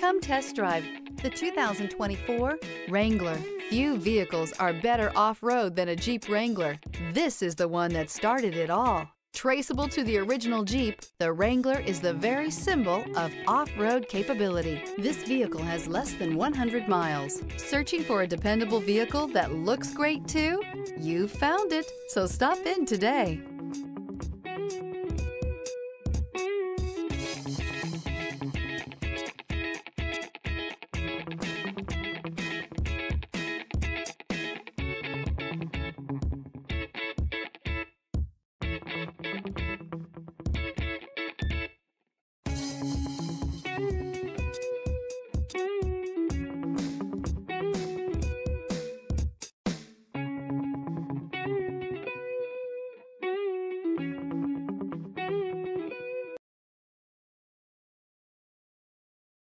Come test drive the 2024 Wrangler. Few vehicles are better off-road than a Jeep Wrangler. This is the one that started it all. Traceable to the original Jeep, the Wrangler is the very symbol of off-road capability. This vehicle has less than 100 miles. Searching for a dependable vehicle that looks great too? You've found it, so stop in today.